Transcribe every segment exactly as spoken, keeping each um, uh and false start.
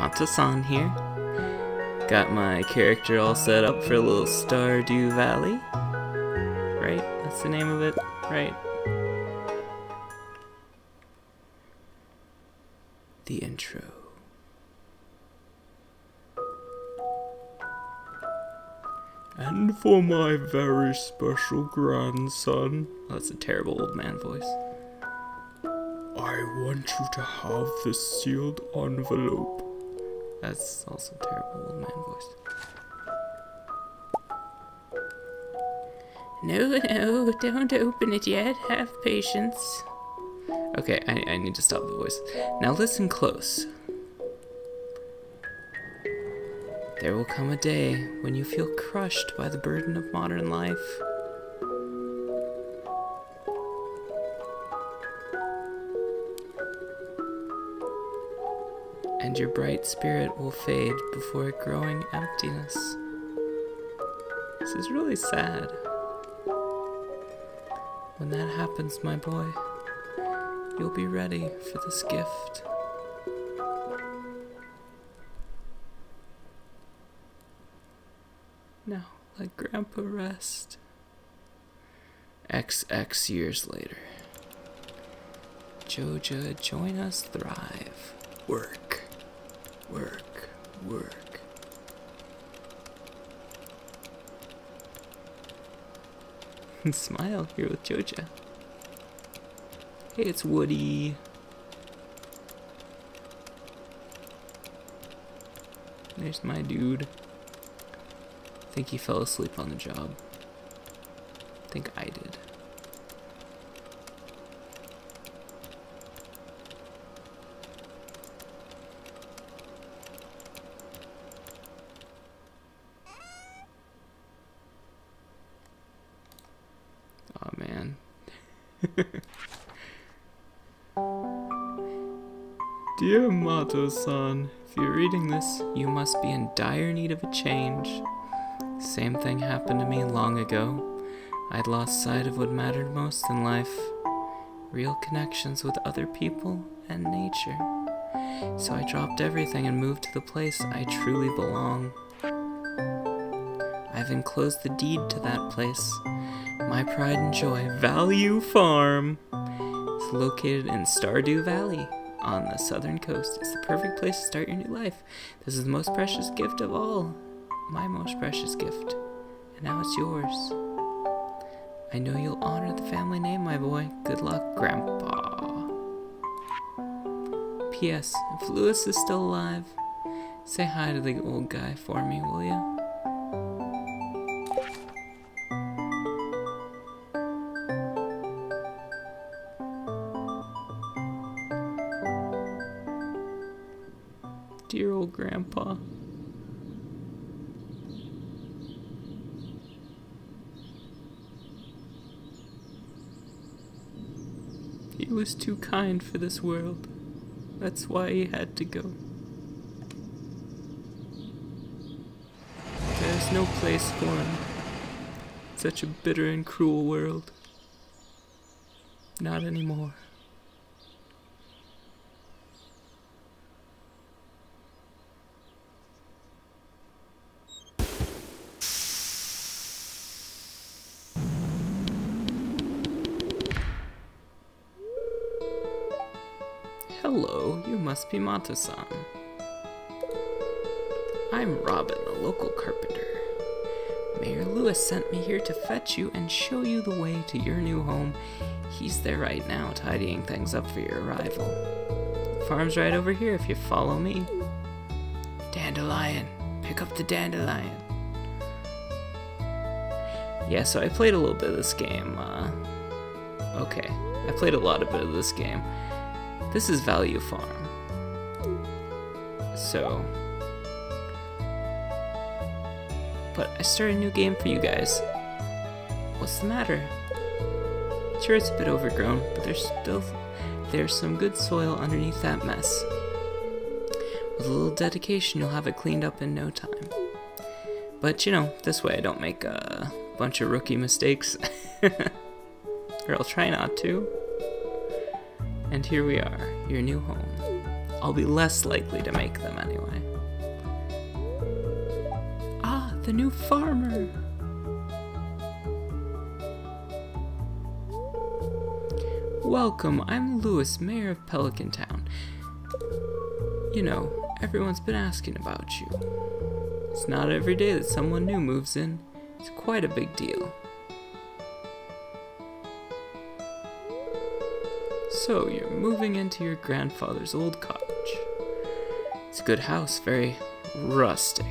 Matto-san here. Got my character all set up for a little Stardew Valley. Right? That's the name of it, right? The intro. And for my very special grandson. That's a terrible old man voice. I want you to have the sealed envelope. That's also a terrible old man voice. No, no, don't open it yet. Have patience. Okay, I, I need to stop the voice. Now listen close. There will come a day when you feel crushed by the burden of modern life. And your bright spirit will fade before a growing emptiness. This is really sad. When that happens, my boy, you'll be ready for this gift. Now, let Grandpa rest. X X years later. Joja, join us, thrive. Work, work, work. Smile here with Joja. Hey, it's Woody. There's my dude. I think he fell asleep on the job. I think I did. Aw, oh, man. Dear Matto-san, if you're reading this, you must be in dire need of a change. Same thing happened to me long ago. I'd lost sight of what mattered most in life. Real connections with other people and nature. So I dropped everything and moved to the place I truly belong. I've enclosed the deed to that place. My pride and joy, Value Farm, is located in Stardew Valley on the southern coast. It's the perfect place to start your new life. This is the most precious gift of all. My most precious gift, and now it's yours. I know you'll honor the family name, my boy. Good luck, Grandpa. P S If Lewis is still alive, say hi to the old guy for me, will ya? Dear old Grandpa. He was too kind for this world. That's why he had to go. There's no place for him. Such a bitter and cruel world. Not anymore. Hello, you must be Matto-san. I'm Robin, a local carpenter. Mayor Lewis sent me here to fetch you and show you the way to your new home. He's there right now, tidying things up for your arrival. The farm's right over here if you follow me. Dandelion, pick up the dandelion. Yeah, so I played a little bit of this game. Uh, okay, I played a lot of bit of this game. This is Value Farm, so, but I started a new game for you guys. What's the matter? Sure, it's a bit overgrown, but there's still, there's some good soil underneath that mess. With a little dedication, you'll have it cleaned up in no time. But, you know, this way I don't make a bunch of rookie mistakes, or I'll try not to. And here we are, your new home. I'll be less likely to make them anyway. Ah, the new farmer! Welcome, I'm Lewis, mayor of Pelican Town. You know, everyone's been asking about you. It's not every day that someone new moves in. It's quite a big deal. So, you're moving into your grandfather's old cottage. It's a good house, very rustic.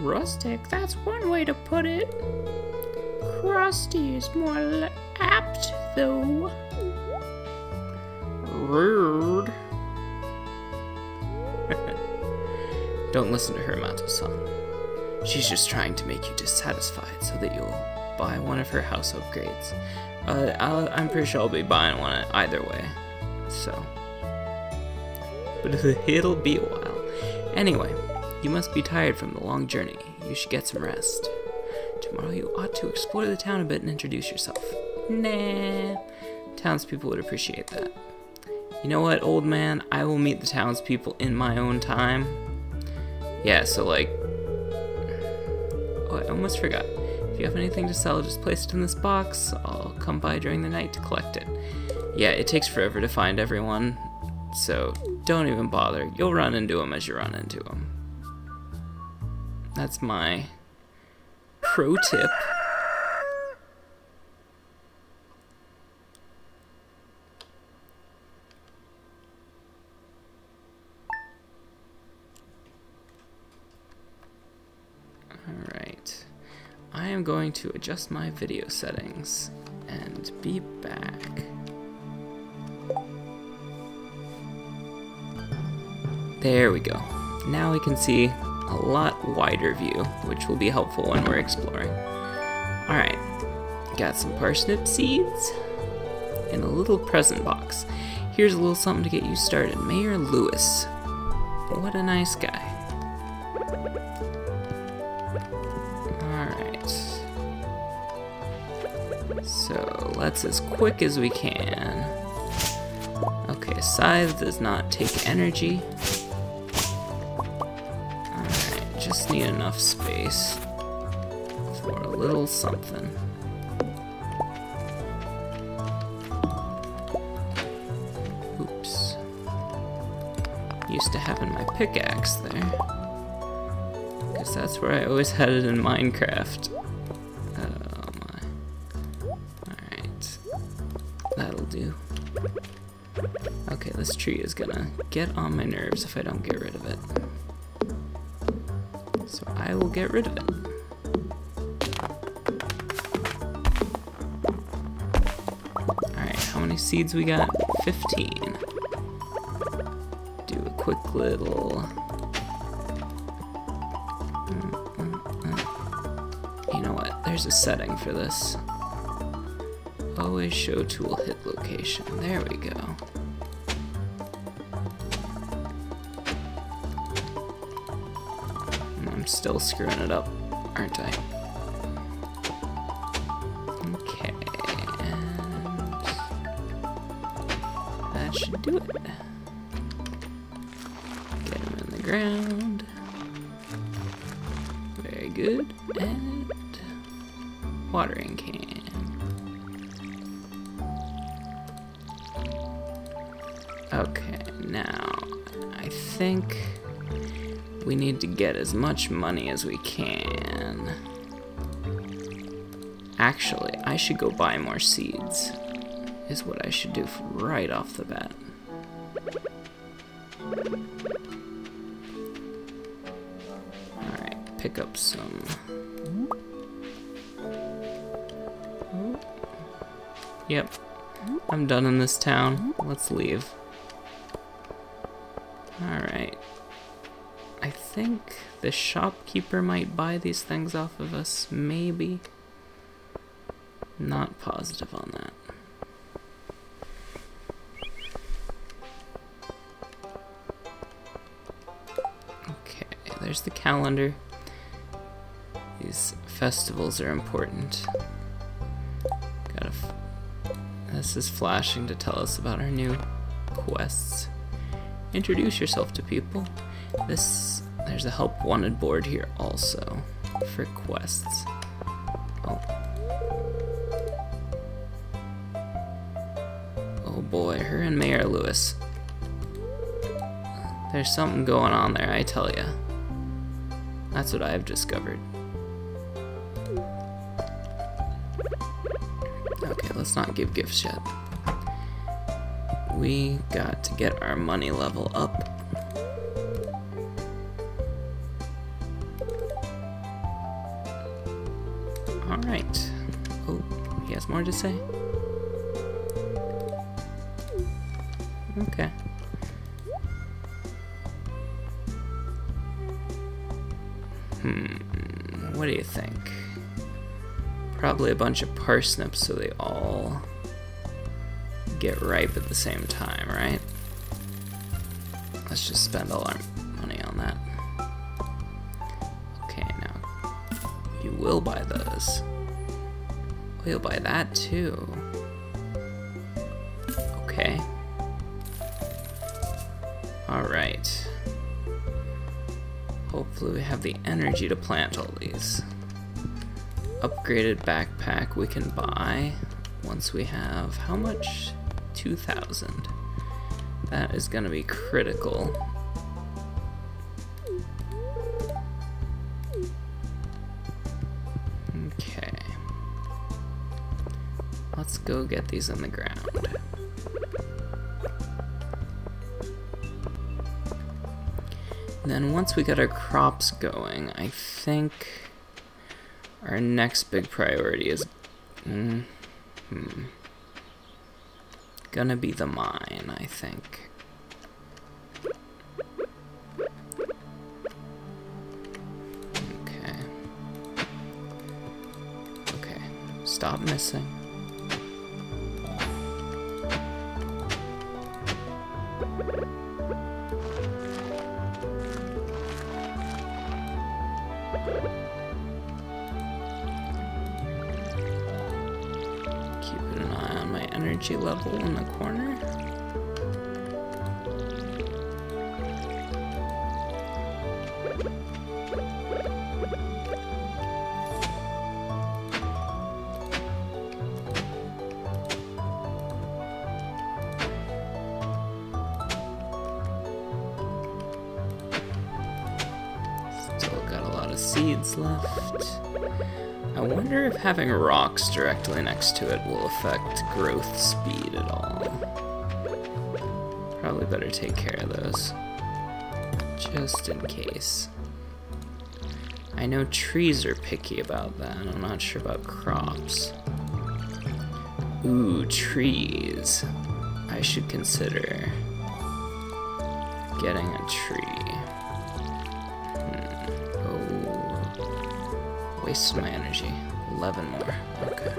Rustic? That's one way to put it. Crusty is more apt, though. Rude. Don't listen to her, Matto-san. She's just trying to make you dissatisfied so that you'll buy one of her house upgrades. Uh, I'll, I'm pretty sure I'll be buying one either way, so. But it'll be a while. Anyway, you must be tired from the long journey. You should get some rest. Tomorrow you ought to explore the town a bit and introduce yourself. Nah, townspeople would appreciate that. You know what, old man? I will meet the townspeople in my own time. Yeah, so like... Oh, I almost forgot. If you have anything to sell, just place it in this box. I'll come by during the night to collect it. Yeah, it takes forever to find everyone, so don't even bother. You'll run into them as you run into them. That's my pro tip. I'm going to adjust my video settings and be back. There we go. Now we can see a lot wider view, which will be helpful when we're exploring. Alright, got some parsnip seeds and a little present box. Here's a little something to get you started. Mayor Lewis. What a nice guy. So let's as quick as we can. Okay, scythe does not take energy. Alright, just need enough space for a little something. Oops. Used to having my pickaxe there. Because that's where I always had it in Minecraft. Okay, this tree is gonna get on my nerves if I don't get rid of it. So I will get rid of it. Alright, how many seeds we got? fifteen. Do a quick little... You know what? There's a setting for this. Always show tool hit location. There we go. I'm still screwing it up, aren't I? Okay, and that should do it. Get him in the ground. Very good. And watering can. Okay, now, I think we need to get as much money as we can. Actually, I should go buy more seeds, is what I should do right off the bat. Alright, pick up some... Yep, I'm done in this town. Let's leave. Alright, I think the shopkeeper might buy these things off of us, maybe. Not positive on that. Okay, there's the calendar. These festivals are important. Gotta S M S is flashing to tell us about our new quests. Introduce yourself to people. This there's a help wanted board here also for quests. Oh. Oh boy, her and Mayor Lewis. There's something going on there, I tell ya. That's what I've discovered. Okay, let's not give gifts yet. We got to get our money level up. Alright. Oh, he has more to say? Okay. Hmm, what do you think? Probably a bunch of parsnips so they all get ripe at the same time, right? Let's just spend all our money on that. Okay, now, you will buy those. We'll buy that too. Okay. Alright. Hopefully we have the energy to plant all these. Upgraded backpack we can buy once we have, how much? two thousand. That is gonna be critical. Okay. Let's go get these in the ground. Then once we got our crops going, I think our next big priority is mm, hmm, gonna be the mine, I think. Okay. Okay. Stop missing. Level in the corner. Still got a lot of seeds left. I wonder if having rocks directly next to it will affect growth speed at all. Probably better take care of those, just in case. I know trees are picky about that, and I'm not sure about crops. Ooh, trees. I should consider getting a tree. Waste my energy. Eleven more. Okay.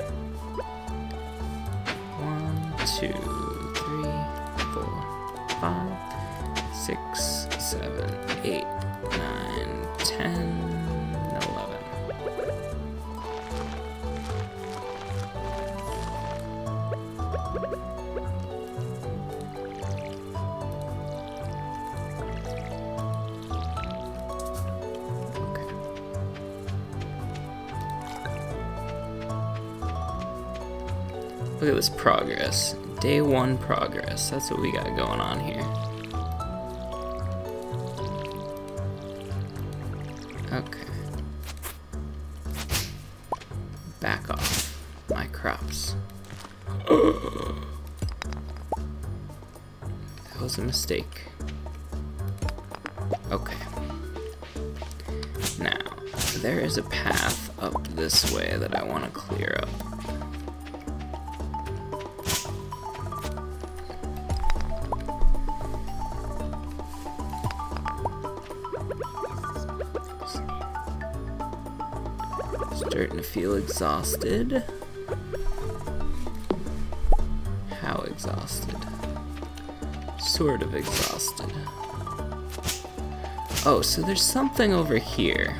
One, two, three, four, five, six, seven, eight, nine, ten, eleven. Look at this progress. Day one progress. That's what we got going on here. Okay. Back off my crops. That was a mistake. Okay. Now, there is a path up this way that I want to clear up. Starting to feel exhausted. How exhausted? Sort of exhausted. Oh, so there's something over here.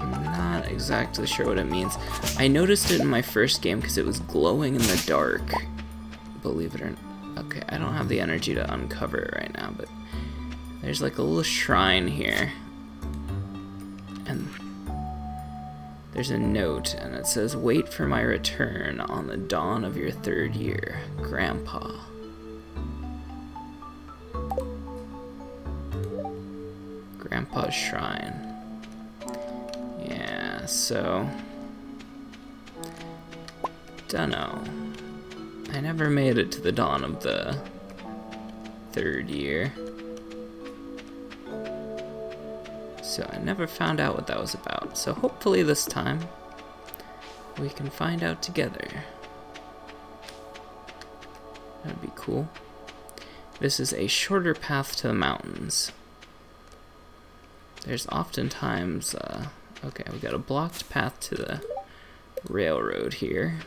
I'm not exactly sure what it means. I noticed it in my first game because it was glowing in the dark. Believe it or not. Okay, I don't have the energy to uncover it right now, but there's like a little shrine here. And there's a note, and it says, "Wait for my return on the dawn of your third year, Grandpa." Grandpa's shrine. Yeah, so... dunno. I never made it to the dawn of the third year. So I never found out what that was about. So hopefully this time we can find out together. That'd be cool. This is a shorter path to the mountains. There's oftentimes, uh, okay, we got a blocked path to the railroad here.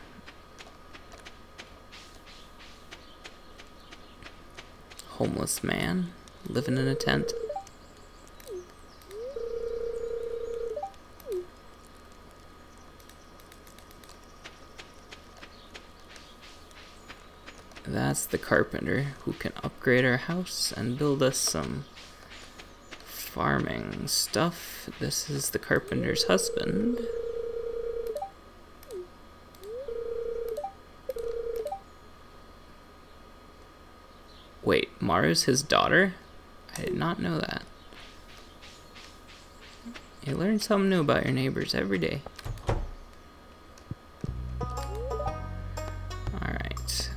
Homeless man, living in a tent. That's the carpenter who can upgrade our house and build us some farming stuff. This is the carpenter's husband. Wait, Maru's his daughter? I did not know that. You learn something new about your neighbors every day. Alright.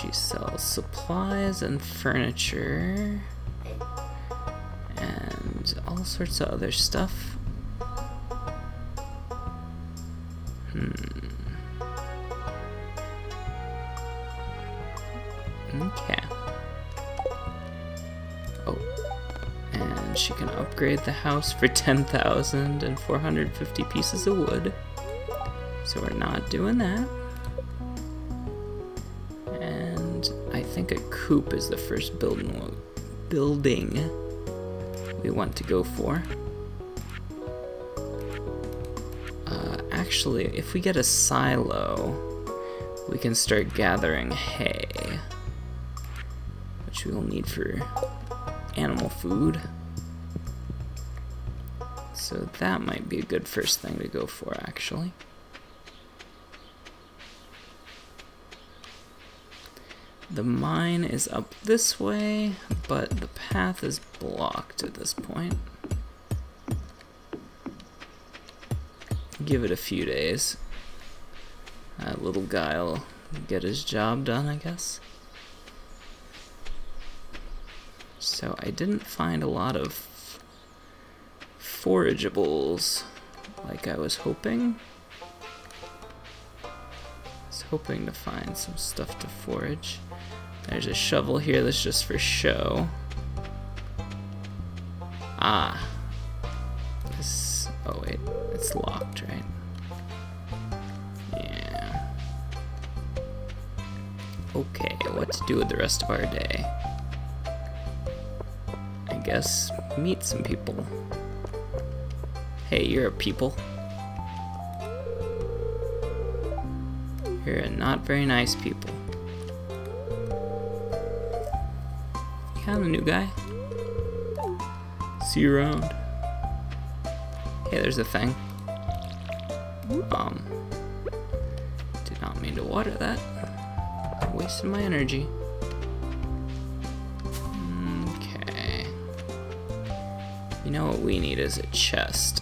She sells supplies and furniture. All sorts of other stuff. Hmm. Okay. Oh. And she can upgrade the house for ten thousand four hundred fifty pieces of wood. So we're not doing that. And I think a coop is the first building. Building. We want to go for. Uh, actually, if we get a silo, we can start gathering hay, which we will need for animal food. So that might be a good first thing to go for, actually. The mine is up this way, but the path is blocked at this point. Give it a few days. That little guy will get his job done, I guess. So I didn't find a lot of forageables like I was hoping. I was hoping to find some stuff to forage. There's a shovel here that's just for show. Ah. This... oh wait, it's locked, right? Yeah. Okay, what to do with the rest of our day? I guess meet some people. Hey, you're a people. You're a not very nice people. I'm the new guy. See you around. Hey, there's a thing. Um, did not mean to water that. I'm wasting my energy. Okay. You know what we need is a chest.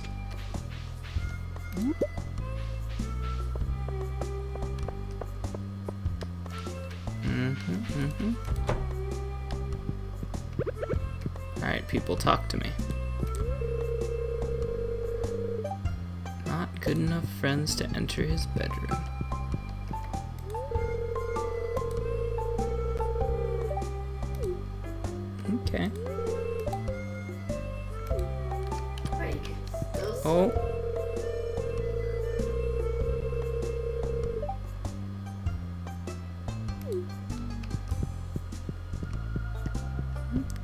Mm-hmm, mm-hmm. Alright, people, talk to me. Not good enough friends to enter his bedroom. Okay. Oh.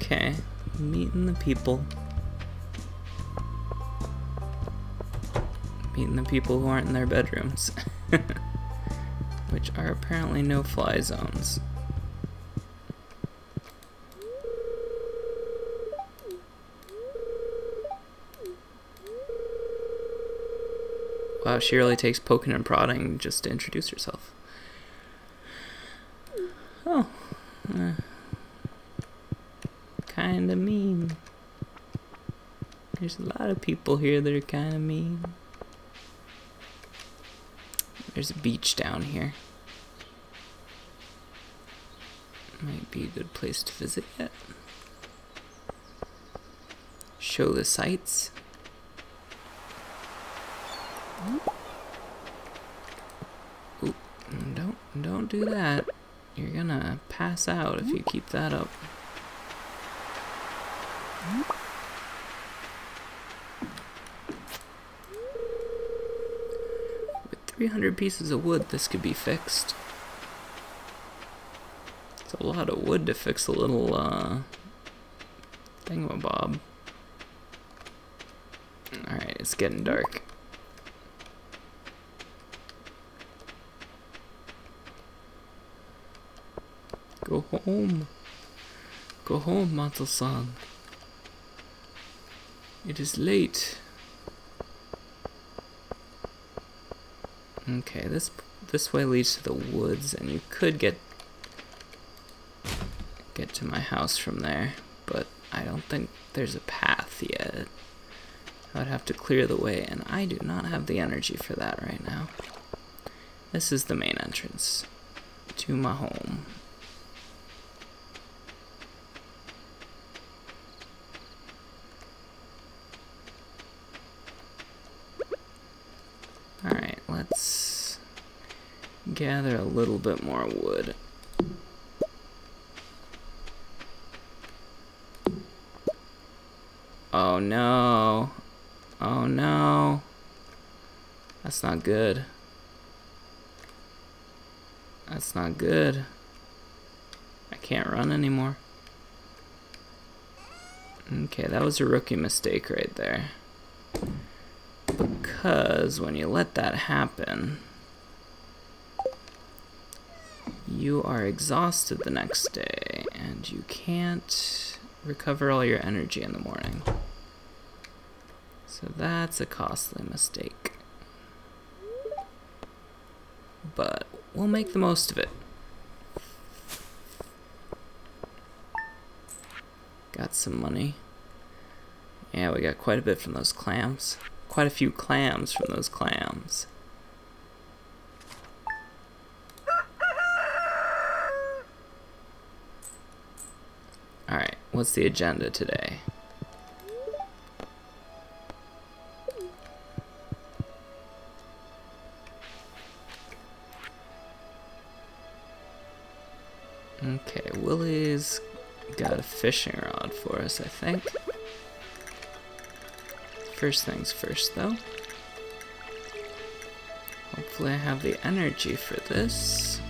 Okay. Meeting the people. the people who aren't in their bedrooms. Which are apparently no-fly zones. Wow, she really takes poking and prodding just to introduce herself. Oh. Uh, kinda mean. There's a lot of people here that are kinda mean. There's a beach down here. Might be a good place to visit yet. Show the sights. Ooh, don't don't do that. You're gonna pass out if you keep that up. three hundred pieces of wood, this could be fixed. It's a lot of wood to fix a little uh, thingamabob. Alright, it's getting dark. Go home. Go home, Matto-san. It is late. Okay, this this way leads to the woods, and you could get get to my house from there, but I don't think there's a path yet. I would have to clear the way, and I do not have the energy for that right now. This is the main entrance to my home. Gather a little bit more wood. Oh no. Oh no. That's not good. That's not good. I can't run anymore. Okay, that was a rookie mistake right there. Because when you let that happen, you are exhausted the next day, and you can't recover all your energy in the morning. So that's a costly mistake. But we'll make the most of it. Got some money. Yeah, we got quite a bit from those clams. Quite a few clams from those clams. What's the agenda today? Okay, Willie's got a fishing rod for us, I think. First things first, though. Hopefully I have the energy for this.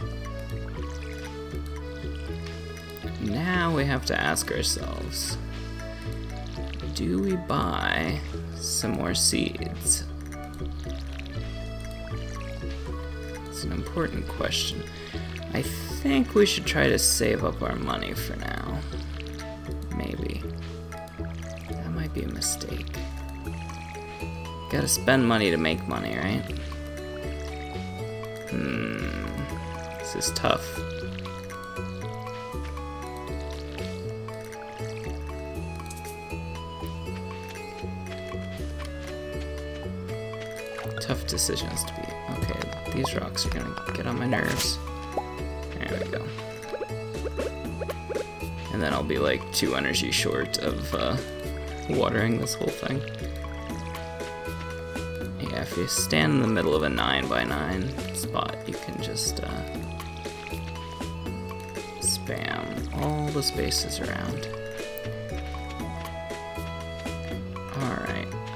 Now we have to ask ourselves, do we buy some more seeds? It's an important question. I think we should try to save up our money for now. Maybe. That might be a mistake. Gotta spend money to make money, right? Hmm. This is tough. Tough decisions to be. Okay, these rocks are gonna get on my nerves. There we go. And then I'll be like two energy short of uh, watering this whole thing. Yeah, if you stand in the middle of a nine by nine spot, you can just uh, spam all the spaces around.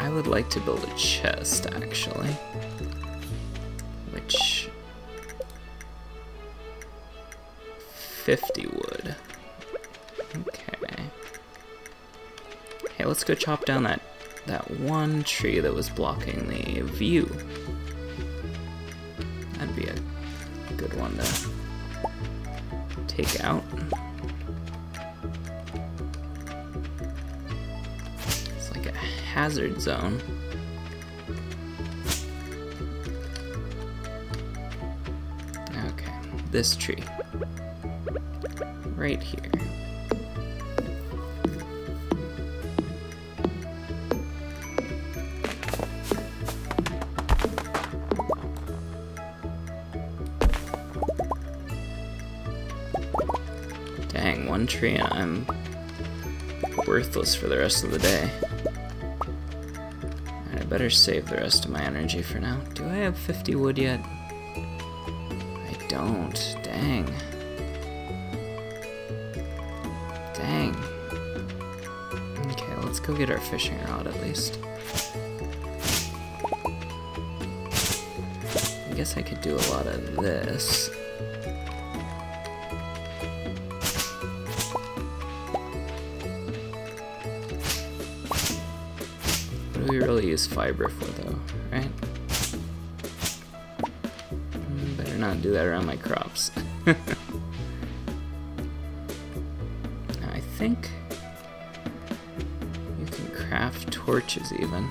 I would like to build a chest, actually, which fifty wood. Okay. Hey, let's go chop down that that one tree that was blocking the view. That'd be a good one to take out. It's like a hazard zone. Okay, this tree. Right here. Dang, one tree and I'm worthless for the rest of the day. Alright, I better save the rest of my energy for now. Do I have fifty wood yet? I don't. Dang. Dang. Okay, let's go get our fishing rod at least. I guess I could do a lot of this. What do we really use fiber for though, right? Better not do that around my crops. I think you can craft torches even.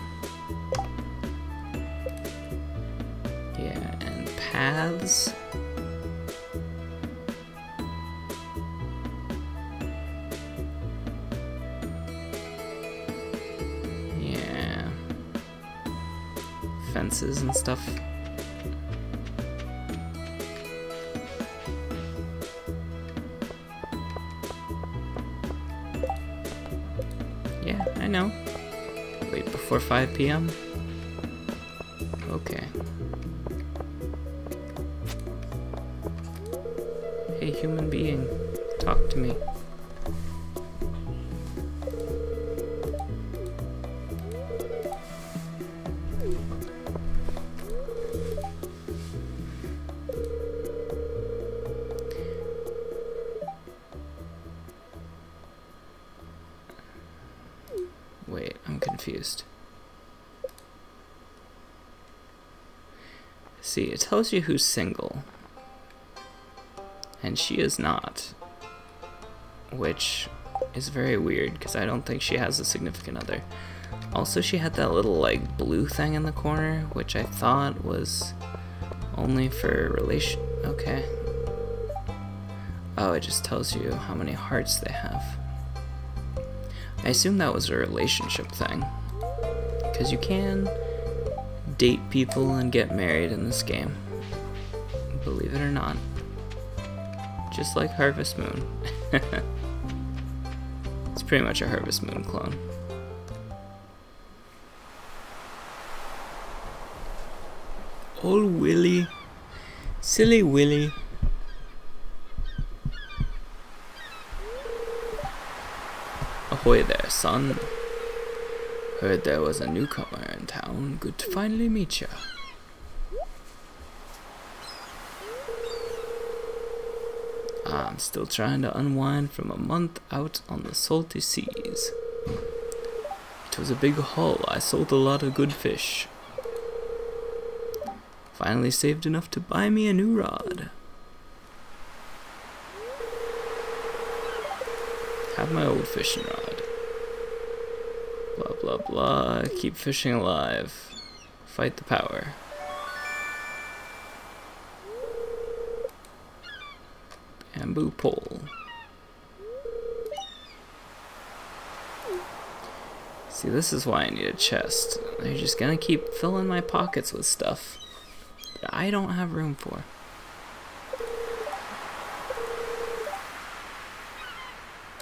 Yeah, and paths. Yeah. Fences and stuff. No. Wait before five P M? Okay. Hey, human being, talk to me. Confused. See, it tells you who's single, and she is not, which is very weird because I don't think she has a significant other. Also, she had that little like blue thing in the corner, which I thought was only for relation. Okay. Oh, it just tells you how many hearts they have. I assume that was a relationship thing, because you can date people and get married in this game, believe it or not, just like Harvest Moon. It's pretty much a Harvest Moon clone. Old Willy, silly Willy. Ahoy there, son. Heard there was a newcomer in town. Good to finally meet ya. Ah, I'm still trying to unwind from a month out on the salty seas. It was a big haul. I sold a lot of good fish. Finally saved enough to buy me a new rod. Have my old fishing rod. Blah blah blah. Keep fishing alive. Fight the power. Bamboo pole. See, this is why I need a chest. They're just gonna keep filling my pockets with stuff that I don't have room for.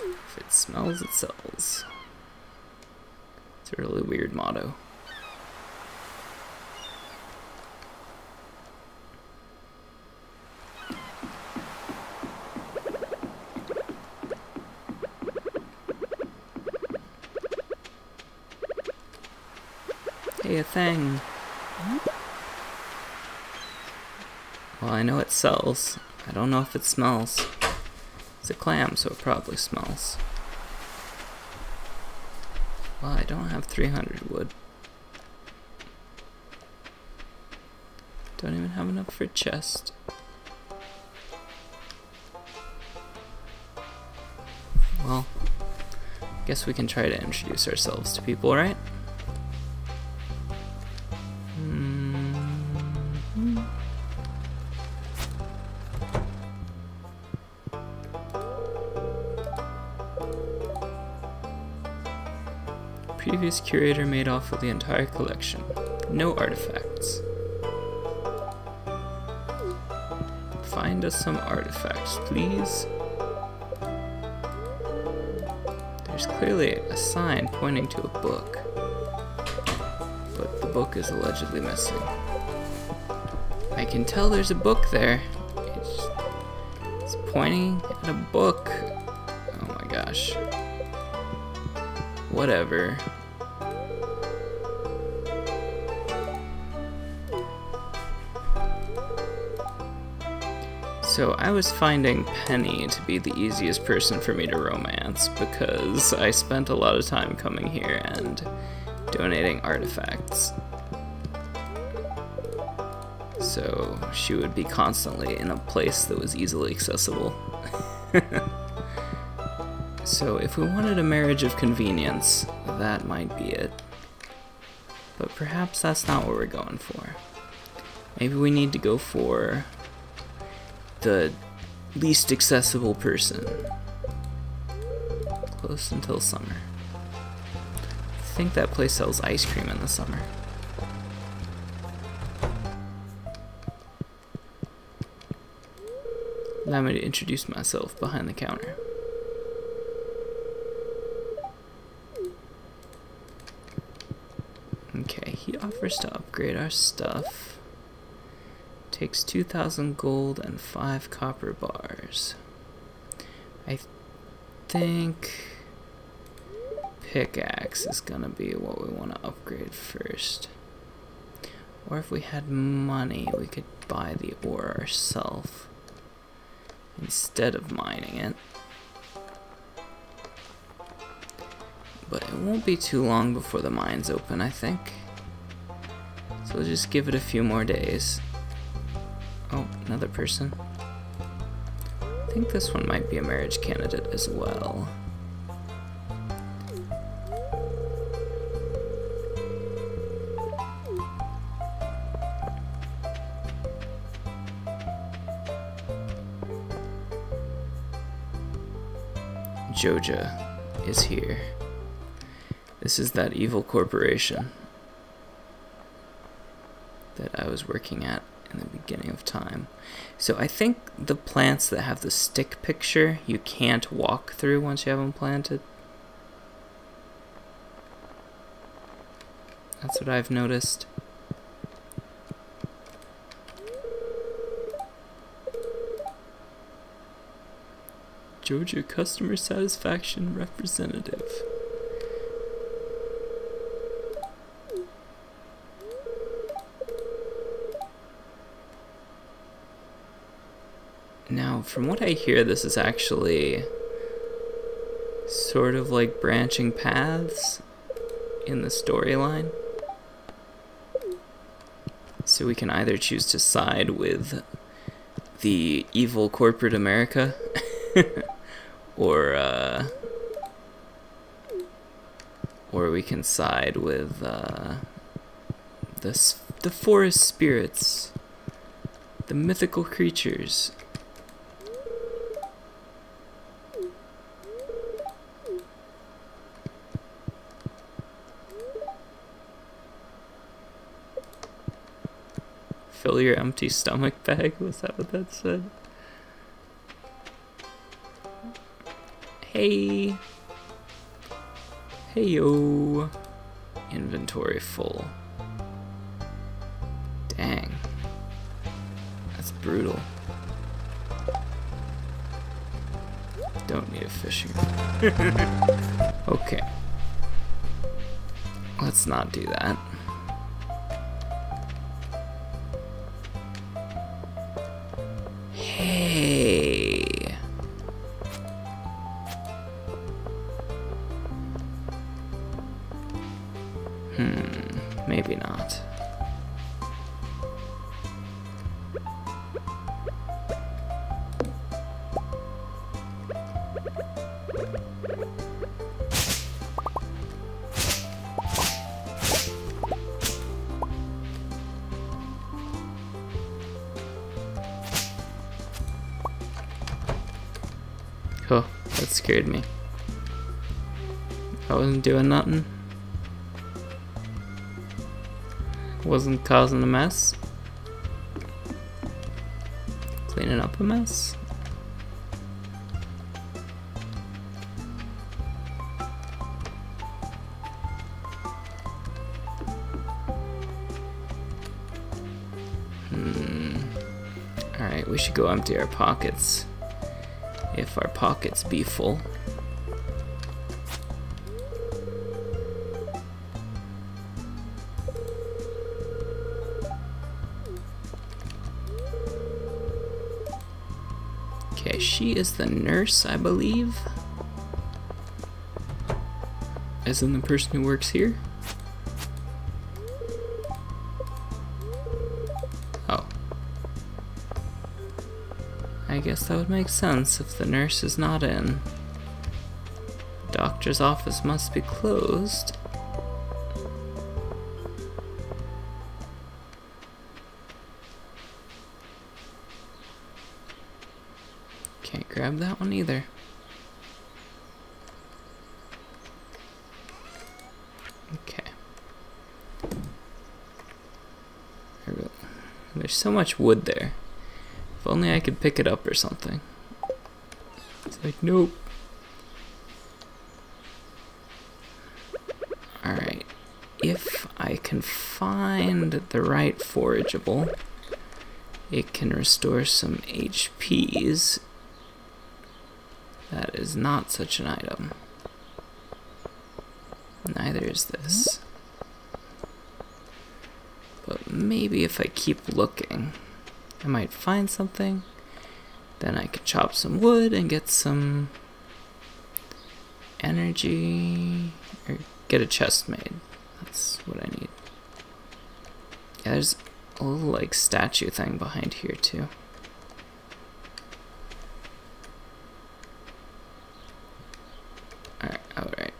If it smells, it sells. It's a really weird motto. Hey, a thing. Well, I know it sells. I don't know if it smells. It's a clam, so it probably smells. Well, I don't have three hundred wood. Don't even have enough for a chest. Well, guess we can try to introduce ourselves to people, right? Mm-hmm. Previous curator made off with the entire collection. No artifacts. Find us some artifacts, please. There's clearly a sign pointing to a book, but the book is allegedly missing. I can tell there's a book there. It's, it's pointing at a book. Oh my gosh. Whatever. So I was finding Penny to be the easiest person for me to romance because I spent a lot of time coming here and donating artifacts. So she would be constantly in a place that was easily accessible. So if we wanted a marriage of convenience, that might be it. But perhaps that's not what we're going for. Maybe we need to go for the least accessible person. Closed until summer. I think that place sells ice cream in the summer. Allow me to introduce myself behind the counter. Okay, he offers to upgrade our stuff. Takes two thousand gold and five copper bars. I th think pickaxe is gonna be what we want to upgrade first. Or if we had money, we could buy the ore ourselves instead of mining it. But it won't be too long before the mines open, I think. So we'll just give it a few more days. Oh, another person. I think this one might be a marriage candidate as well. Joja is here. This is that evil corporation that I was working at in the beginning of time. So I think the plants that have the stick picture you can't walk through once you have them planted. That's what I've noticed. Georgia Customer Satisfaction Representative. Now, from what I hear, this is actually sort of like branching paths in the storyline. So we can either choose to side with the evil corporate America or uh, or we can side with uh, the, the forest spirits, the mythical creatures. Fill your empty stomach bag, was that what that said? Hey! Hey yo! Inventory full. Dang. That's brutal. Don't need a fishing rod. Okay. Let's not do that. Hmm, maybe not. Oh, that scared me. I wasn't doing nothing. Wasn't causing a mess. Cleaning up a mess. Hmm. Alright, we should go empty our pockets. If our pockets be full. Okay, she is the nurse, I believe. As in the person who works here. Oh. I guess that would make sense if the nurse is not in. Doctor's office must be closed. Can't grab that one either. Okay. There we go. There's so much wood there. If only I could pick it up or something. It's like, nope. Alright. If I can find the right forageable, it can restore some H Ps. That is not such an item. Neither is this. But maybe if I keep looking, I might find something, then I could chop some wood and get some energy, or get a chest made. That's what I need. Yeah, there's a little like statue thing behind here too. Alright, alright.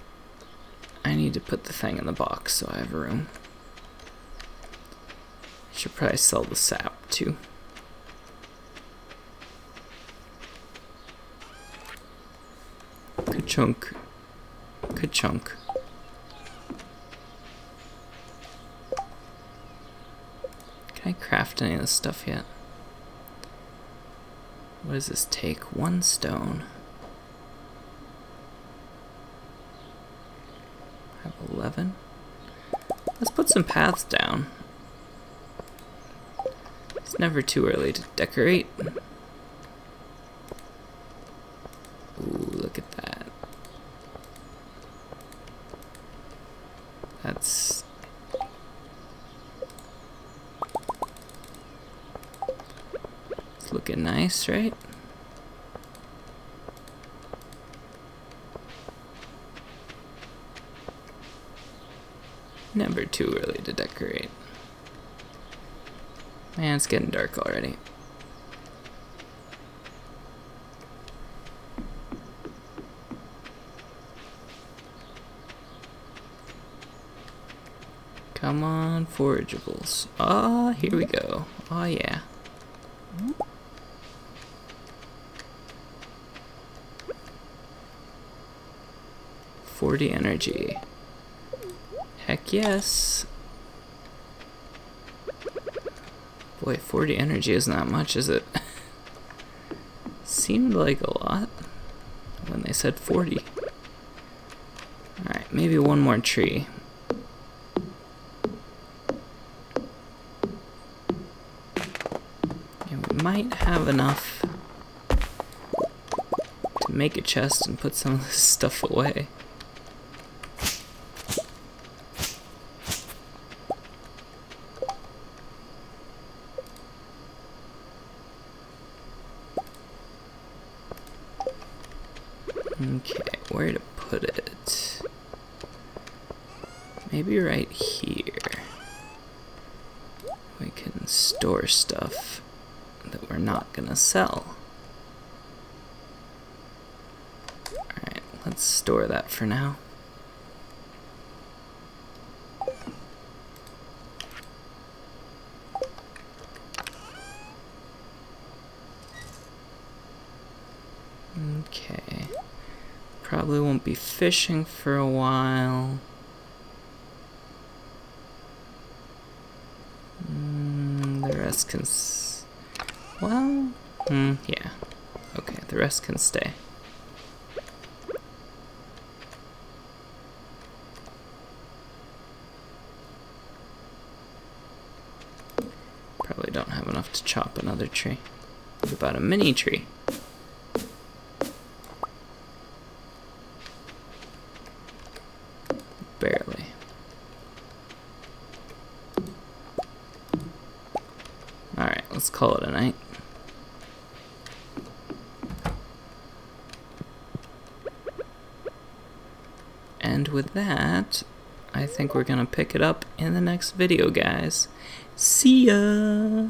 I need to put the thing in the box so I have room. I should probably sell the sap too. Chunk, good chunk. Can I craft any of this stuff yet? What does this take? One stone. I have eleven. Let's put some paths down. It's never too early to decorate. Ooh, look at that. That's it's looking nice, right? Never too early to decorate. Man, it's getting dark already. Come on, forageables. Ah, oh, here we go. Oh yeah. forty energy. Heck yes. Boy, forty energy is not much, is it? Seemed like a lot when they said forty. Alright, maybe one more tree. Might have enough to make a chest and put some of this stuff away. Okay, where to put it? Maybe right here. We can store stuff that we're not gonna sell. Alright, let's store that for now. Okay. Probably won't be fishing for a while. Mm, the rest can... S well... Mm, yeah. Okay, the rest can stay. Probably don't have enough to chop another tree. What about a mini tree? Barely. Alright, let's call it a night. And with that, I think we're gonna pick it up in the next video, guys. See ya!